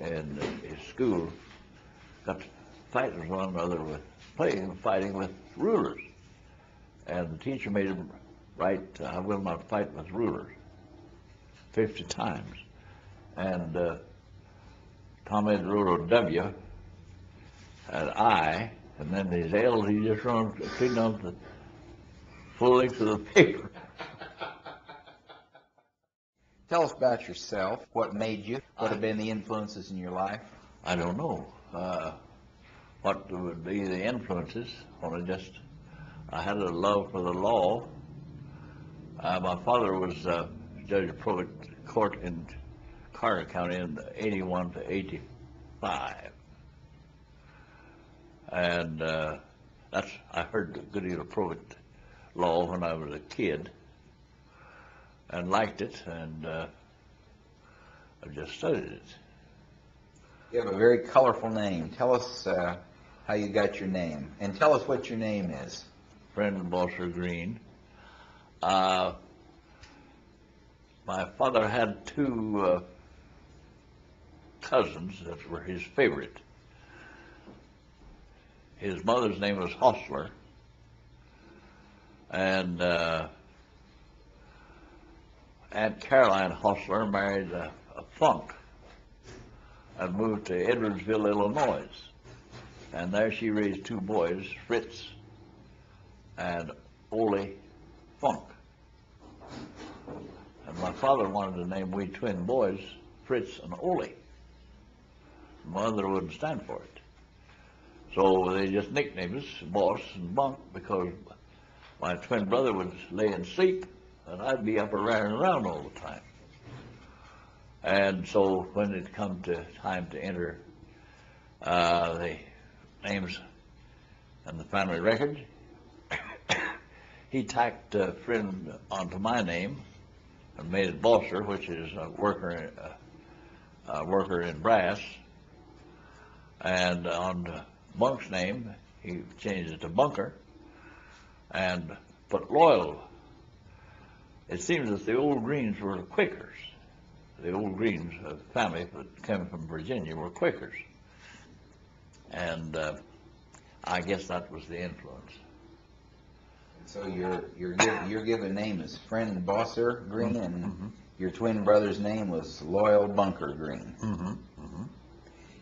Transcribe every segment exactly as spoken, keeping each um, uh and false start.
and his school got to fight with one another, with playing and fighting with rulers. And the teacher made him write, I will not fight with rulers, fifty times. And uh, Tom had wrote a W and I, and then these L's he just run, cleaned up the full length of the paper. Tell us about yourself. What made you? What have been the influences in your life? I don't know uh, what would be the influences. Only just, I had a love for the law. Uh, my father was uh, judge of probate court in Carter County in eighty-one to eighty-five, and uh, that's I heard a good deal of probate law when I was a kid, and liked it, and uh, I just studied it. You have a very colorful name. Tell us uh, how you got your name, and tell us what your name is. Friend Bosser Green. Uh, my father had two uh, cousins that were his favorite. His mother's name was Hostler, and uh, Aunt Caroline Hostler married a, a Funk and moved to Edwardsville, Illinois. And there she raised two boys, Fritz and Ole Funk. And my father wanted to name we twin boys Fritz and Ole. Mother wouldn't stand for it. So they just nicknamed us Boss and Bunk, because my twin brother would lay and sleep, and I'd be up and running around all the time. And so when it come to time to enter uh, the names and the family record, he tacked a friend onto my name and made it Bosser, which is a worker, uh, a worker in brass. And on Bunk's name, he changed it to Bunker and put Loyal. It seems that the old Greens were Quakers. The old Greens uh, family that came from Virginia were Quakers. And uh, I guess that was the influence. So your your your given name is Friend Bosser Green, mm-hmm. and mm-hmm. your twin brother's name was Loyal Bunker Green. Mm-hmm. Mm-hmm.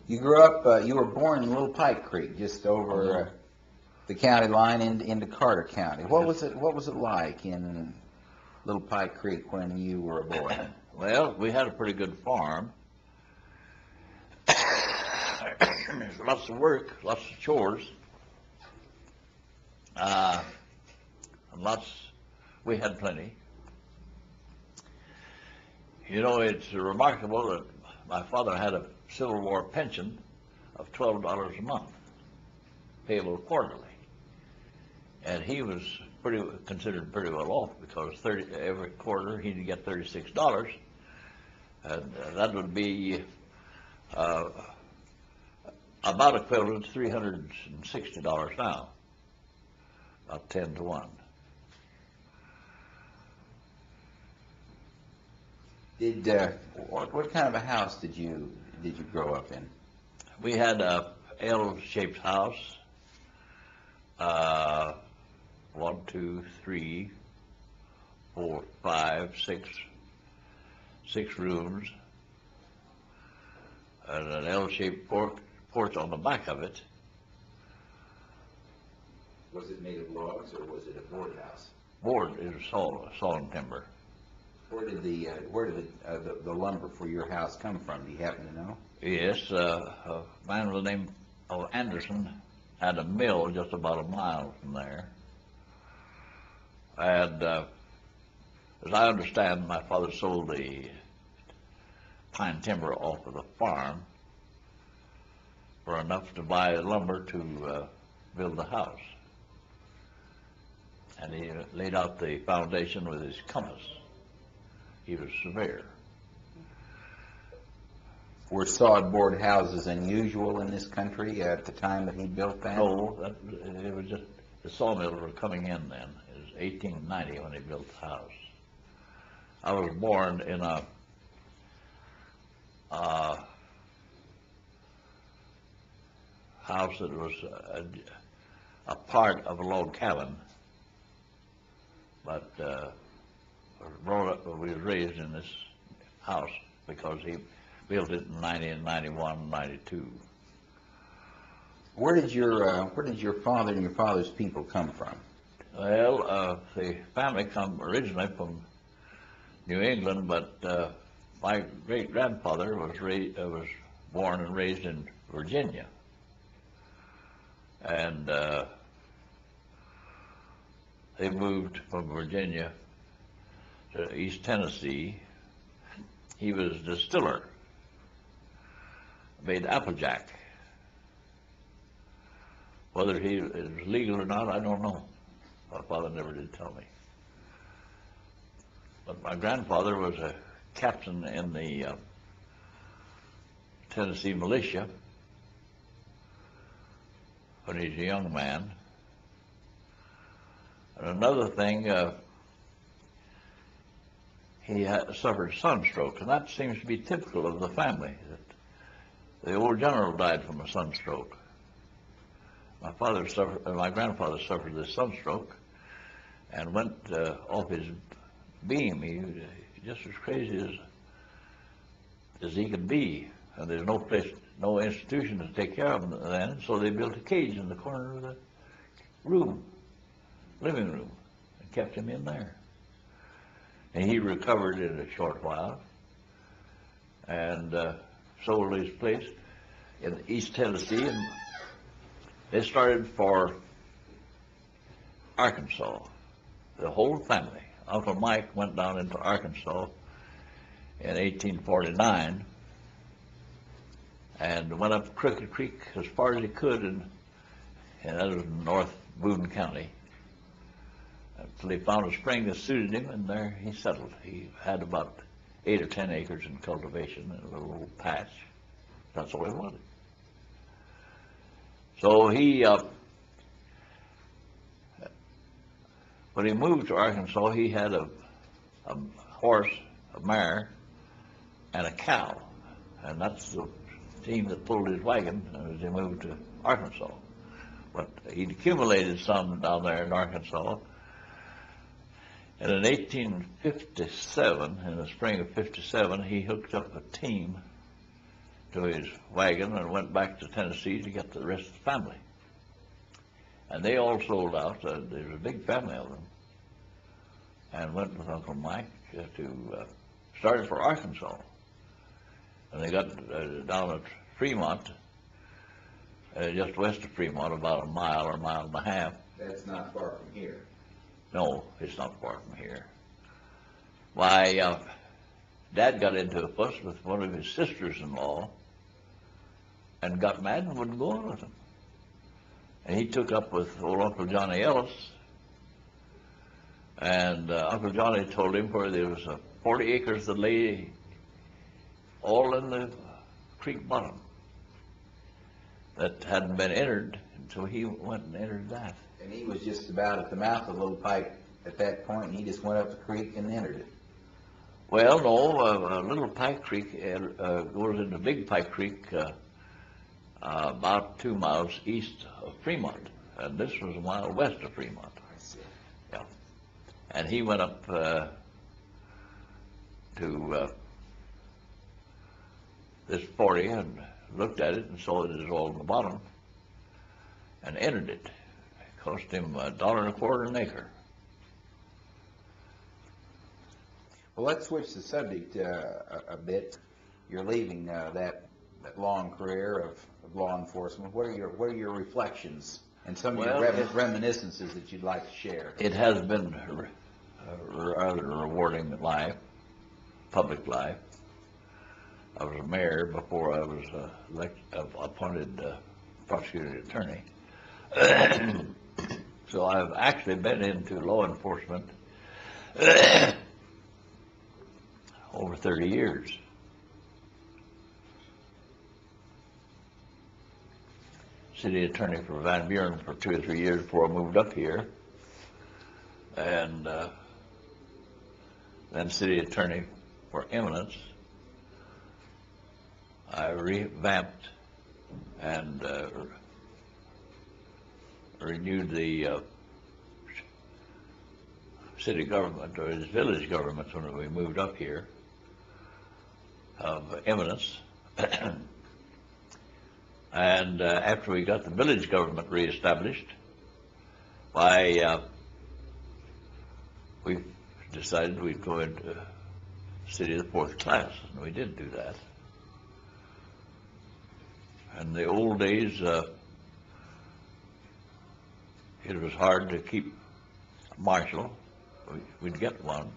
You grew up, uh, you were born in Little Pike Creek, just over uh, the county line in, into Carter County. What was it, what was it like in Little Pike Creek when you were a boy? Well, we had a pretty good farm. There's lots of work, lots of chores. Uh, and lots, we had plenty. You know, it's remarkable that my father had a Civil War pension of twelve dollars a month, payable quarterly. And he was pretty considered pretty well off, because thirty, every quarter he'd get thirty-six dollars, and uh, that would be uh, about equivalent to three hundred sixty dollars now, about ten to one. Did uh, what, what kind of a house did you did you grow up in? We had a L-shaped house, uh, one, two, three, four, five, six, six rooms, and an L-shaped por porch on the back of it. Was it made of logs, or was it a board house? Board is sawn sawn timber. Where did the uh, where did the, uh, the, the lumber for your house come from? Do you happen to know? Yes, uh, a man with the name of Anderson had a mill just about a mile from there, and uh, as I understand, my father sold the pine timber off of the farm for enough to buy lumber to uh, build the house, and he laid out the foundation with his compass. He was severe. Were sod board houses unusual in this country at the time that he built that? No, that, it was just the sawmills were coming in then. It was eighteen ninety when he built the house. I was born in a uh, house that was a, a part of a log cabin, but uh, we were raised in this house because he built it in ninety, ninety-one, ninety-two. Where did your uh, where did your father and your father's people come from? Well, uh, the family come originally from New England, but uh, my great grandfather was ra uh, was born and raised in Virginia, and uh, they moved from Virginia to East Tennessee. He was a distiller, made applejack. Whether he is legal or not, I don't know. My father never did tell me. But my grandfather was a captain in the uh, Tennessee militia when he's a young man. And another thing, uh, he had suffered sunstroke, and that seems to be typical of the family. The old general died from a sunstroke. My father suffered, uh, my grandfather suffered this sunstroke, and went uh, off his beam. He was just as crazy as as he could be, and there's no place, no institution to take care of him then. So they built a cage in the corner of the room, living room, and kept him in there. And he recovered in a short while, and uh, sold his place in East Tennessee. And they started for Arkansas, the whole family. Uncle Mike went down into Arkansas in eighteen forty-nine and went up Crooked Creek as far as he could, and, and that was in North Boone County, until he found a spring that suited him, and there he settled. He had about eight or ten acres in cultivation and a little old patch. That's all he wanted. So he, uh, when he moved to Arkansas, he had a, a horse, a mare, and a cow. And that's the team that pulled his wagon as he moved to Arkansas. But he'd accumulated some down there in Arkansas. And in eighteen fifty-seven, in the spring of fifty-seven, he hooked up a team to his wagon and went back to Tennessee to get the rest of the family. And they all sold out. Uh, there was a big family of them. And went with Uncle Mike uh, to uh, started for Arkansas. And they got uh, down at Fremont, uh, just west of Fremont, about a mile or a mile and a half. That's not far from here. No, it's not far from here. My uh, dad got into a fuss with one of his sisters-in-law, and got mad and wouldn't go on with him. And he took up with old Uncle Johnny Ellis, and uh, Uncle Johnny told him where there was uh, forty acres that lay all in the creek bottom that hadn't been entered, and so he went and entered that. And he was just about at the mouth of Little Pike at that point, and he just went up the creek and entered it. Well, no, uh, Little Pike Creek uh, goes into Big Pike Creek uh, uh, about two miles east of Fremont, and this was a mile west of Fremont. I see. Yeah. And he went up uh, to uh, this forty and looked at it and saw it was all in the bottom and entered it. It cost him a dollar and a quarter an acre. Well, let's switch the subject uh, a, a bit. You're leaving uh, that, that long career of, of law enforcement. What are your what are your reflections and some well, of your rem reminiscences that you'd like to share? It has been a rather rewarding life, public life. I was a mayor before I was uh, elect, uh, appointed uh, prosecuting attorney. So I've actually been into law enforcement over thirty years. City attorney for Van Buren for two or three years before I moved up here, and uh, then city attorney for Eminence. I revamped and uh, renewed the uh, city government, or his village government, when we moved up here, of Eminence. And uh, after we got the village government reestablished, I, uh, we decided we'd go into the city of the fourth class, and we did do that. In the old days, uh, it was hard to keep a marshal. We'd get one,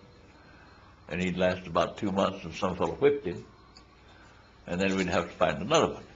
and he'd last about two months, and some fellow whipped him, and then we'd have to find another one.